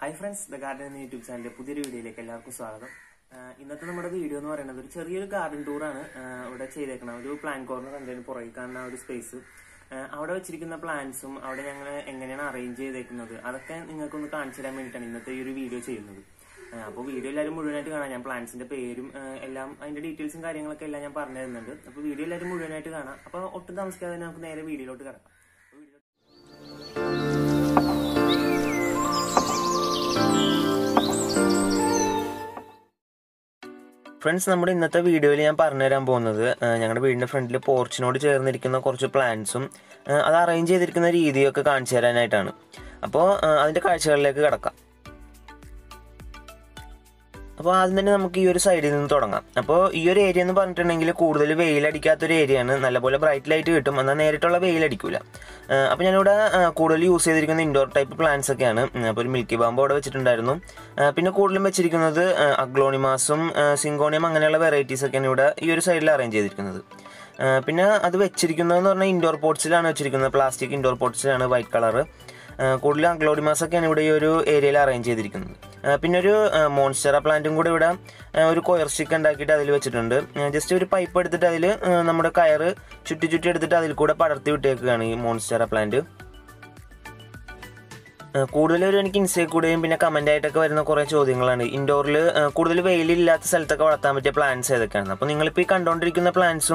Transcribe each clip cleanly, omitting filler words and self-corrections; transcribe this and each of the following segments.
Hi friends, the Garden YouTube channel. Today video like video is garden tour. Oda plant corner and then porai space. Plants arrange video plants details video video. Friends, we will show you a friend of porch and plants. We will arrange it in the video. I will show you a plastic indoor pots. Pinneru monstera plant in Guda, or coir stick and Dakita, just a pipe at the Dale, Namakaira, Chutijuted the Dale Koda Partu take any monstera plant. Kudler and Kinsay could have been a commentator in the Coracho England, indoor Kudlevale at Saltakamata plants at the can. Upon English pick and don't drink in the plants,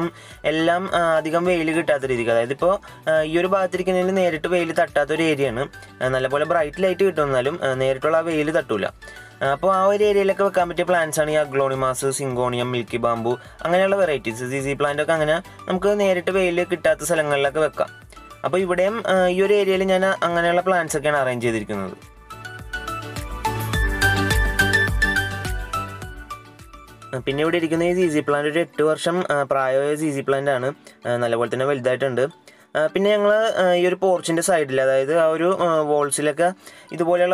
Elam, the Gamvale Tatrica, the Po, Yorubatric and the Erito Vale Tatarian, and the Labola bright light on the Lum, and the Eritola Vale Tatula. Power area like a committee plants and a glonimas, syngonium, milky bamboo, and another varieties is easy plant of Kangana, and the Erito Vale Kitat Salangalaka. Now, I will arrange the plants in this area. This easy plant is 8 years old. Easy plant is a porch on the side. There are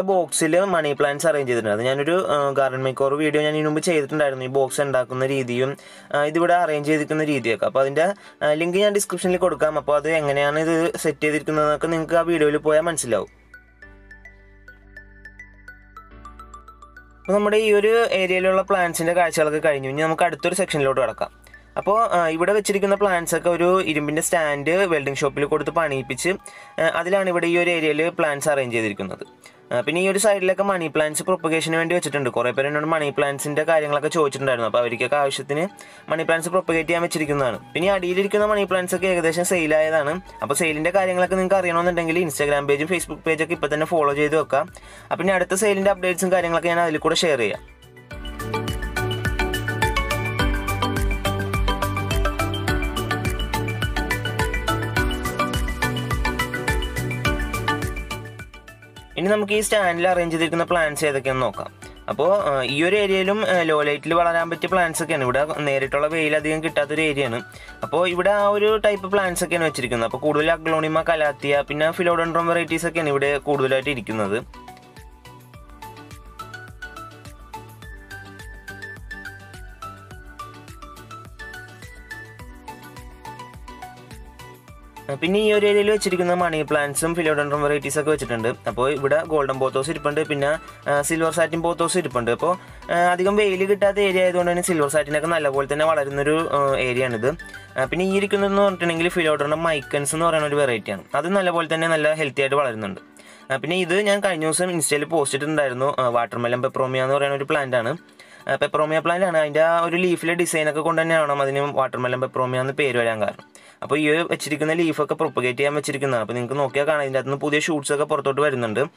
boxes in money plants. I will arrange a garden makeover video. I will arrange a box and arrange it in the link in the description. I will set it in the video. We will arrange the plants in the section. Now, we have a plant in a stand in a welding shop. We have a plant in a side like a money plants propagation. We have a money plants in the garden like a church. We have a money plants propagate. We have a money plants in the garden like a car on the Instagram page and Facebook page. Follow the sale and updates in the garden like another share. In the case, we arrange the plants. So, this area is low light. Plants are here. Type of plants are here. Glonema calathea, Philodendron varieties are here. Pinny area chicken money plants, some Philodendron varieties are coached. Apo, Buddha, golden pothos, pina, silver satin pothos, pundepo, the Gambay the area don't any silver satin, Voltanava in the area another. Pinny Yurikun, Tenangle Philodendron, Mike, and Sonor and Varietian. Other than Lavoltanella healthy at Valanand. Pinny the Yanka Newsom instead posted in Dirno, watermelon, peperomia, or another plant. Peperomia plant and a leaflet design of watermelon peperomia and the Peruangar. Upon you a chicken leaf of a propagate, a chicken up in Nokia and that no put shoots like a porto verdander.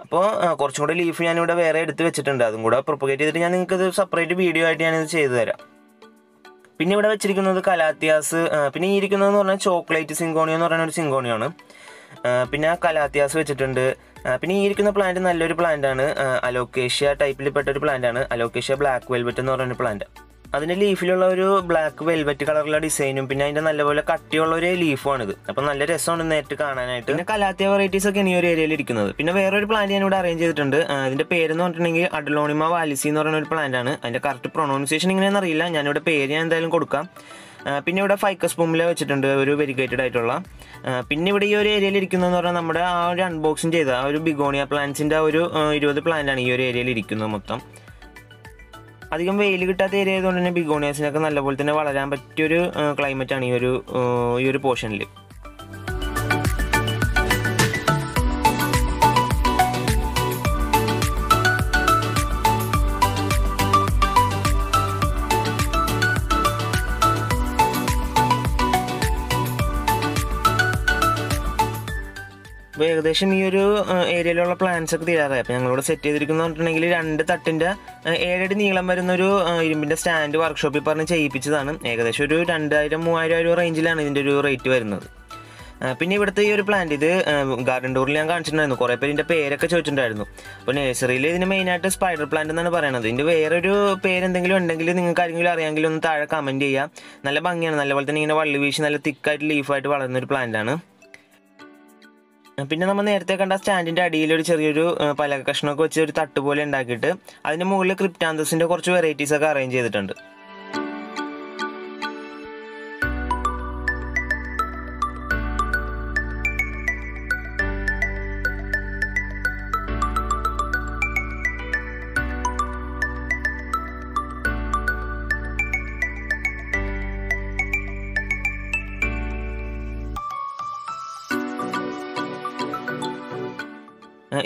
Upon a corchon leaf and would have read the chicken would propagated and separate video at the end of the chair. Pinny would have chicken of the Calatias, Pinny Ricon or chocolate syngonium or another syngonium. Pina Calatias which attended. Pinny Ricon plant and alloy plant and alocasia type lipper plant and alocasia black velvet and plant. അതിനെ ലീഫിലുള്ള ഒരു black velvet കളറുള്ള ഡിസൈനും പിന്നെ അതിന്റെ നല്ലപോലെ കട്ടിയുള്ള ഒരു ലീഫാണ് ഇത്. അപ്പോൾ നല്ല രസമാണ് നേരിട്ട് കാണാനായിട്ട്. പിന്നെ കലാത്തിയ വെറൈറ്റീസ് ഒക്കെ ഈ ഒരു ഏരിയയിൽ ഇരിക്കുന്നത്. പിന്നെ വേറെ ഒരു പ്ലാന്റ് ഞാൻ ഇവിടെ അറേഞ്ച് ചെയ്തിട്ടുണ്ട്. അതിന്റെ പേര് എന്ന് പറഞ്ഞിട്ടുണ്ടെങ്കിൽ അഡ്ലോണിമ വാലിസി എന്ന് പറയുന്ന ഒരു പ്ലാന്റ് ആണ്. അതിന്റെ കറക്റ്റ് പ്രൊനൗൺസിയേഷൻ എങ്ങനെയാണെന്ന് അറിയില്ല. ഞാൻ ഇവിടെ പേര് ഞാൻ എന്തായാലും കൊടുക്കാം. പിന്നെ ഇവിടെ ഫൈക്കസ് പൂമില വെച്ചിട്ടുണ്ട് ഒരു വെരിഗേറ്റഡ് ആയിട്ടുള്ള. പിന്നെ ഇവിടെ ഈ ഒരു ഏരിയയിൽ ഇരിക്കുന്നതെന്ന് പറഞ്ഞാൽ നമ്മുടെ ആ ഒരു അൺബോക്സിങ് ചെയ്ത ആ ഒരു ബിഗോണിയ പ്ലാന്റ്സിൻ്റെ ആ ഒരു 20 പ്ലാന്റാണ് ഈ ഒരു ഏരിയയിൽ ഇരിക്കുന്നത് മൊത്തം. അധികം വെയിൽ കിട്ടാത്ത ഏരിയ ആയതുകൊണ്ട് തന്നെ ബിഗോണിയാസിനൊക്കെ നല്ലപോലെ തന്നെ വളരാൻ പറ്റിയൊരു ക്ലൈമറ്റാണ് ഈ ഒരു പോർഷനിൽ. അപ്പോൾ ഏകദേശം ഈ ഒരു ഏരിയയിലുള്ള പ്ലാന്റ്സ് ഒക്കെ തീരാറായി. അപ്പോൾ ഞങ്ങളിവിടെ സെറ്റ് ചെയ്തിരിക്കുന്ന പറഞ്ഞിട്ടുണ്ടെങ്കിൽ 2 തട്ടിൻ്റെ 7 അടി നീളം വരുന്നൊരു ഇരുമ്പിൻ്റെ സ്റ്റാൻഡ് വർക്ക്ഷോപ്പിൽ പറഞ്ഞ് ചെയ്യിപ്പിച്ചതാണ്. ഏകദേശം ഒരു 2000-3000 റേഞ്ചിലാണ് ഇതിൻ്റെ ഒരു റേറ്റ് വരുന്നത്. പിന്നെ ഇവിടുത്തെ ഈ ഒരു പ്ലാന്റ് ഇത് ഗാർഡൻ ടൂറിൽ ഞാൻ കാണിച്ചിട്ടുണ്ടായിരുന്നു. കുറേ പേരിൻ്റെ പേരൊക്കെ ചോദിച്ചിട്ടുണ്ടായിരുന്നു. അപ്പോൾ നേഴ്സറിയിൽ ഇതിന് മെയിനായിട്ട് സ്പൈഡർ പ്ലാന്റ് എന്നാണ് പറയുന്നത്. ഇതിൻ്റെ വേറൊരു പേരെന്തെങ്കിലും ഉണ്ടെങ്കിൽ നിങ്ങൾക്ക് ആരെങ്കിലും അറിയാമെങ്കിൽ ഒന്ന് താഴെ കമൻറ്റ് ചെയ്യുക. നല്ല ഭംഗിയാണ്, നല്ലപോലെ തന്നെ ഇങ്ങനെ വള്ളി വീശി നല്ല തിക്കായിട്ട് ലീഫായിട്ട് വളരുന്നൊരു പ്ലാന്റാണ്. പിന്നെ നമ്മൾ നേരത്തെ കണ്ട സ്റ്റാൻഡിൻ്റെ അടിയിൽ ഒരു ചെറിയൊരു പലക കഷ്ണമൊക്കെ വെച്ച് ഒരു തട്ട് പോലെ ഉണ്ടാക്കിയിട്ട് അതിന് മുകളിൽ ക്രിപ്റ്റാന്തസിൻ്റെ കുറച്ച് വെറൈറ്റീസൊക്കെ അറേഞ്ച് ചെയ്തിട്ടുണ്ട്.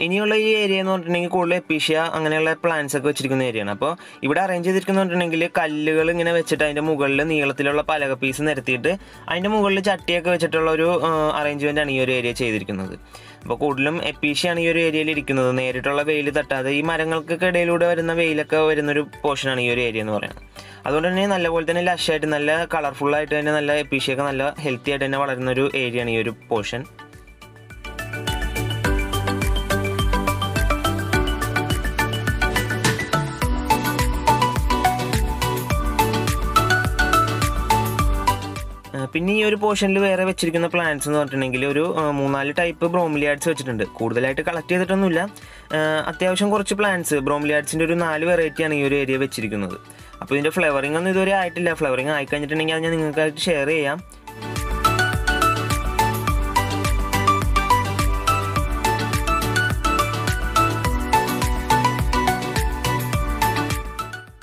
ഇനിയുള്ള ഈ ഏരിയ എന്ന് പറഞ്ഞിട്ടുണ്ടെങ്കിൽ കൂടുതൽ എപ്പീഷ്യ അങ്ങനെയുള്ള പ്ലാന്റ്സ് ഒക്കെ വെച്ചിരിക്കുന്ന ഏരിയയാണ്. അപ്പോൾ ഇവിടെ അറേഞ്ച് ചെയ്തിരിക്കുന്ന പറഞ്ഞിട്ടുണ്ടെങ്കിൽ കല്ലുകൾ ഇങ്ങനെ വെച്ചിട്ട് അതിൻ്റെ മുകളിൽ നീളത്തിലുള്ള പലക പീസ് നിരത്തിയിട്ട് അതിൻ്റെ മുകളിൽ ചട്ടിയൊക്കെ വെച്ചിട്ടുള്ള ഒരു അറേഞ്ച്മെൻറ്റാണ് ഈ ഒരു ഏരിയ ചെയ്തിരിക്കുന്നത്. അപ്പോൾ കൂടുതലും എപ്പീഷ്യയാണ് ഈ ഒരു ഏരിയയിൽ ഇരിക്കുന്നത്. നേരിട്ടുള്ള വെയിൽ തട്ടാതെ ഈ മരങ്ങൾക്കൊക്കെ ഇടയിലൂടെ വരുന്ന വെയിലൊക്കെ വരുന്നൊരു പോർഷനാണ് ഈ ഒരു ഏരിയ എന്ന് പറയുന്നത്. അതുകൊണ്ട് തന്നെ നല്ലപോലെ തന്നെ ലഷായിട്ട് നല്ല കളർഫുള്ളായിട്ട് തന്നെ നല്ല എപ്പീഷ്യയൊക്കെ നല്ല ഹെൽത്തി ആയിട്ട് തന്നെ വളരുന്നൊരു ഏരിയയാണ് ഈ ഒരു പോർഷൻ. പിന്നെ ഈ ഒരു പോർഷനിൽ വേറെ വെച്ചിരിക്കുന്ന പ്ലാന്റ്സ് എന്ന് പറഞ്ഞിട്ടുണ്ടെങ്കിൽ ഒരു 3-4 ടൈപ്പ് ബ്രോമിലിയാഡ്സ് വെച്ചിട്ടുണ്ട്. കൂടുതലായിട്ട് കളക്ട് ചെയ്തിട്ടൊന്നുമില്ല. അത്യാവശ്യം കുറച്ച് പ്ലാന്റ്സ് ബ്രോമിലിയാഡ്സിൻ്റെ ഒരു 4 വെറൈറ്റിയാണ് ഈ ഒരു ഏരിയ വെച്ചിരിക്കുന്നത്. അപ്പോൾ ഇതിൻ്റെ ഫ്ലവറിംഗ് ഒന്നും ഇതുവരെ ആയിട്ടില്ല. ഫ്ലവറിംഗ് ആയിക്കഴിഞ്ഞിട്ടുണ്ടെങ്കിൽ അത് ഞാൻ നിങ്ങൾക്കായിട്ട് ഷെയർ ചെയ്യാം.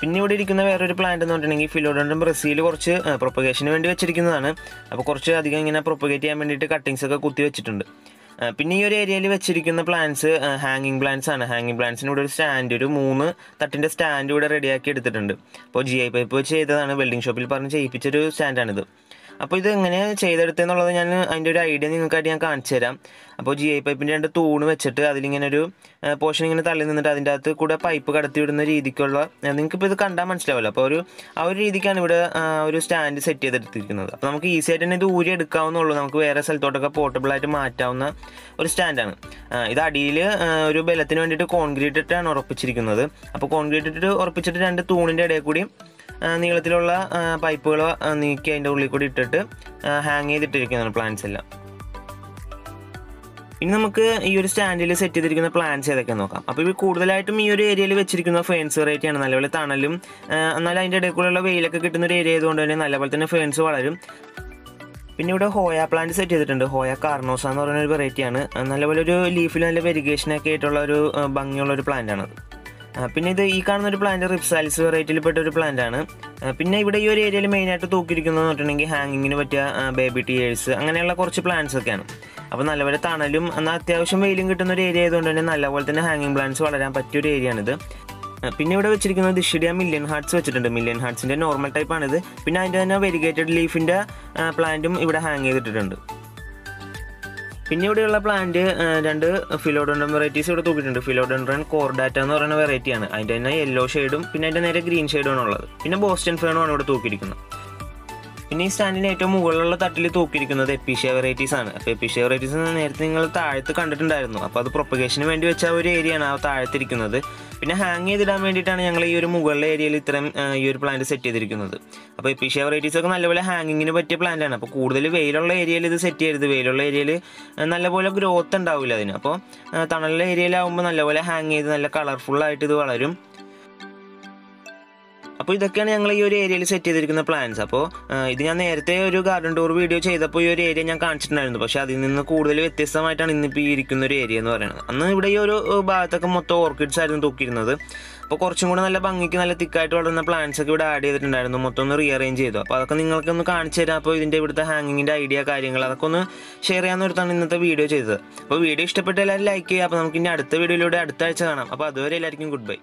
പിന്നെ ഇവിടെ ഇരിക്കുന്ന വേറൊരു പ്ലാന്റ് എന്ന് പറഞ്ഞിട്ടുണ്ടെങ്കിൽ ഫിലോഡെൻഡ്രോൺ ബ്രസീൽ കുറച്ച് പ്രൊപ്പഗേഷന് വേണ്ടി വെച്ചിരിക്കുന്നതാണ്. അപ്പോൾ കുറച്ച് അധികം ഇങ്ങനെ പ്രൊപ്പഗേറ്റ് ചെയ്യാൻ വേണ്ടിയിട്ട് കട്ടിങ്സ് ഒക്കെ കുത്തി വെച്ചിട്ടുണ്ട്. പിന്നെ ഈ ഒരു ഏരിയയിൽ വെച്ചിരിക്കുന്ന പ്ലാന്റ്സ് ഹാങ്ങിങ് പ്ലാന്റ്സ് ആണ്. ഹാങ്ങിങ് പ്ലാന്റ്സിന് ഇവിടെ ഒരു സ്റ്റാൻഡ്, ഒരു 3 തട്ടിൻ്റെ സ്റ്റാൻഡ് ഇവിടെ റെഡിയാക്കി എടുത്തിട്ടുണ്ട്. അപ്പോൾ GI പൈപ്പ് വെച്ച് ചെയ്തതാണ്. വെൽഡിംഗ് ഷോപ്പിൽ പറഞ്ഞ് ചെയ്യിപ്പിച്ചൊരു സ്റ്റാൻഡാണിത്. അപ്പോൾ ഇത് എങ്ങനെ ചെയ്തെടുത്തെന്നുള്ളത് ഞാൻ അതിൻ്റെ ഒരു ഐഡിയ നിങ്ങൾക്കായിട്ട് ഞാൻ കാണിച്ചു തരാം. അപ്പോൾ GI പൈപ്പിൻ്റെ 2 തൂണ് വെച്ചിട്ട് അതിലിങ്ങനെ ഒരു പോർഷൻ ഇങ്ങനെ തള്ളി നിന്നിട്ട് അതിൻ്റെ അകത്ത് കൂടെ പൈപ്പ് കടത്തി വിടുന്ന രീതിക്കുള്ള, നിങ്ങൾക്കിപ്പോൾ ഇത് കണ്ടാൽ മനസ്സിലാവില്ല, അപ്പോൾ ആ ഒരു രീതിക്കാണ് ഇവിടെ ഒരു സ്റ്റാൻഡ് സെറ്റ് ചെയ്തെടുത്തിരിക്കുന്നത്. അപ്പോൾ നമുക്ക് ഈസി ആയിട്ട് തന്നെ ഇത് ഊരി എടുക്കാവുന്നുള്ളൂ. നമുക്ക് വേറെ സ്ഥലത്തോട്ടൊക്കെ പോർട്ടബിളായിട്ട് മാറ്റാവുന്ന ഒരു സ്റ്റാൻഡാണ് ഇത്. അടിയിൽ ഒരു ബലത്തിന് വേണ്ടിയിട്ട് കോൺക്രീറ്റ് ഇട്ടാണ് ഉറപ്പിച്ചിരിക്കുന്നത്. അപ്പോൾ കോൺക്രീറ്റ് ഇട്ടിട്ട് ഉറപ്പിച്ചിട്ട് 2 തൂണിൻ്റെ ഇടയിൽ കൂടി നീളത്തിലുള്ള പൈപ്പുകൾ നീക്കി അതിൻ്റെ ഉള്ളിൽ കൂടി ഇട്ടിട്ട് ഹാങ് ചെയ്തിട്ടിരിക്കുന്നതാണ് പ്ലാന്റ്സ് എല്ലാം. ഇനി നമുക്ക് ഈ ഒരു സ്റ്റാൻഡിൽ സെറ്റ് ചെയ്തിരിക്കുന്ന പ്ലാന്റ്സ് ഏതൊക്കെ നോക്കാം. അപ്പോൾ ഇവർ കൂടുതലായിട്ടും ഈ ഒരു ഏരിയയിൽ വെച്ചിരിക്കുന്ന ഫേൺസ് വെറൈറ്റിയാണ്. നല്ലപോലെ തണലും എന്നാലും അതിൻ്റെ ഇടയിൽ കൂടെയുള്ള വെയിലൊക്കെ കിട്ടുന്ന ഒരു ഏരിയ ആയതുകൊണ്ട് തന്നെ നല്ലപോലെ തന്നെ ഫേൺസ് വളരും. പിന്നെ ഇവിടെ ഹോയ പ്ലാന്റ് സെറ്റ് ചെയ്തിട്ടുണ്ട്. ഹോയ കാർണോസ എന്ന് പറയുന്ന ഒരു വെറൈറ്റിയാണ്. നല്ലപോലെ ഒരു ലീഫിൽ നല്ല വെരിഗേഷനൊക്കെ ആയിട്ടുള്ള ഒരു ഭംഗിയുള്ള ഒരു പ്ലാന്റാണത്. പിന്നെ ഇത് ഈ കാണുന്ന ഒരു പ്ലാന്റ് റിപ്സൈൽസ് വെറൈറ്റിയിൽ പെട്ട ഒരു പ്ലാന്റാണ്. പിന്നെ ഇവിടെ ഈ ഒരു ഏരിയയിൽ മെയിനായിട്ട് തൂക്കിയിരിക്കുന്നതെന്ന് പറഞ്ഞിട്ടുണ്ടെങ്കിൽ ഹാങ്ങിങ്ങിന് പറ്റിയ ബേബി ടിയേഴ്സ് അങ്ങനെയുള്ള കുറച്ച് പ്ലാന്റ്സ് ഒക്കെയാണ്. അപ്പോൾ നല്ലപോലെ തണലും എന്നാൽ അത്യാവശ്യം വെയിലും കിട്ടുന്ന ഒരു ഏരിയ ആയതുകൊണ്ട് തന്നെ നല്ലപോലെ തന്നെ ഹാങ്ങിങ് പ്ലാന്റ്സ് വളരാൻ പറ്റിയൊരു ഏരിയയാണിത്. പിന്നെ ഇവിടെ വെച്ചിരിക്കുന്നത് ദിഷിഡിയ മില്യൻ ഹാർട്ട്സ് വെച്ചിട്ടുണ്ട്. മില്യൻ ഹാർട്ട്സിൻ്റെ നോർമൽ ടൈപ്പാണിത്. പിന്നെ അതിൻ്റെ തന്നെ വെരിഗേറ്റഡ് ലീഫിൻ്റെ പ്ലാന്റും ഇവിടെ ഹാങ് ചെയ്തിട്ടുണ്ട്. പിന്നെ ഇവിടെയുള്ള പ്ലാന്റ് 2 ഫിലോഡെൻഡ്രോൺ വെറൈറ്റീസ് ഇവിടെ തൂക്കിയിട്ടുണ്ട്. ഫിലോഡെൻഡ്രോൺ കോർഡാറ്റ എന്ന് പറയുന്ന വെറൈറ്റിയാണ്. അതിൻ്റെ തന്നെ യെല്ലോ ഷെയ്ഡും പിന്നെ അതിൻ്റെ നേരെ ഗ്രീൻ ഷെയ്ഡുമാണ് ഉള്ളത്. പിന്നെ ബോസ്റ്റൺ ഫേണും ആണ് ഇവിടെ തൂക്കിയിരിക്കുന്നത്. പിന്നെ ഈ സ്റ്റാൻഡിന് ഏറ്റവും മുകളിലുള്ള തട്ടിൽ തൂക്കിയിരിക്കുന്നത് എപ്പീഷ്യ വെറൈറ്റീസ് ആണ്. അപ്പോൾ എപ്പീഷ്യ വെറൈറ്റീസ് നേരത്തെ നിങ്ങൾ താഴത്ത് കണ്ടിട്ടുണ്ടായിരുന്നു. അപ്പോൾ അത് പ്രൊപ്പഗേഷന് വേണ്ടി വെച്ച ഒരു ഏരിയയാണ് ആ താഴത്തിരിക്കുന്നത്. പിന്നെ ഹാങ് ചെയ്തിടാൻ വേണ്ടിയിട്ടാണ് ഞങ്ങൾ ഈ ഒരു മുകളിലെ ഏരിയയിൽ ഇത്രയും ഈ ഒരു പ്ലാന്റ് സെറ്റ് ചെയ്തിരിക്കുന്നത്. അപ്പോൾ എപ്പീഷ്യ വെറൈറ്റീസ് ഒക്കെ നല്ലപോലെ ഹാങ്ങിങ്ങിന് പറ്റിയ പ്ലാന്റാണ്. അപ്പോൾ കൂടുതൽ വെയിലുള്ള ഏരിയയിൽ ഇത് സെറ്റ് ചെയ്യരുത്. വെയിലുള്ള ഏരിയയിൽ നല്ലപോലെ ഗ്രോത്ത് ഉണ്ടാവില്ല അതിന്. അപ്പോൾ തണലുള്ള ഏരിയയിലാവുമ്പോൾ നല്ലപോലെ ഹാങ് ചെയ്ത് നല്ല കളർഫുള്ളായിട്ട് ഇത് വളരും. അപ്പോൾ ഇതൊക്കെയാണ് ഞങ്ങൾ ഈ ഒരു ഏരിയയിൽ സെറ്റ് ചെയ്തിരിക്കുന്ന പ്ലാൻസ്. അപ്പോൾ ഇത് ഞാൻ നേരത്തെ ഒരു ഗാർഡൻ ടൂർ വീഡിയോ ചെയ്തപ്പോൾ ഈ ഒരു ഏരിയ ഞാൻ കാണിച്ചിട്ടുണ്ടായിരുന്നു. പക്ഷേ അതിൽ നിന്ന് കൂടുതൽ വ്യത്യസ്തമായിട്ടാണ് ഇന്നിപ്പോൾ ഈ ഇരിക്കുന്ന ഒരു ഏരിയ എന്ന് പറയുന്നത്. അന്ന് ഇവിടെ ഈ ഒരു ഭാഗത്തൊക്കെ മൊത്തം ഓർക്കിഡ്സ് ആയിരുന്നു തൂക്കിയിരുന്നത്. അപ്പോൾ കുറച്ചും കൂടെ നല്ല ഭംഗിക്ക് നല്ല തിക്കായിട്ട് വളരുന്ന പ്ലാന്റ്സ് ഒക്കെ ഇവിടെ ആഡ് ചെയ്തിട്ടുണ്ടായിരുന്നു. മൊത്തം ഒന്ന് റീഅറേഞ്ച് ചെയ്തു. അപ്പോൾ അതൊക്കെ നിങ്ങൾക്കൊന്ന് കാണിച്ചു തരാം. അപ്പോൾ ഇതിൻ്റെ ഇവിടുത്തെ ഹാങ്ങിങ്ങിൻ്റെ ഐഡിയ കാര്യങ്ങൾ അതൊക്കെ ഒന്ന് ഷെയർ ചെയ്യാൻ ഒരുത്താണ് ഇന്നത്തെ വീഡിയോ ചെയ്തത്. അപ്പോൾ വീഡിയോ ഇഷ്ടപ്പെട്ട എല്ലാവരും ലൈക്ക് ചെയ്യുക. അപ്പോൾ നമുക്ക് ഇനി അടുത്ത വീഡിയോയിലൂടെ അടുത്ത ആഴ്ച കാണാം. അപ്പോൾ അതുവരെ എല്ലാവർക്കും ഗുഡ് ബൈ.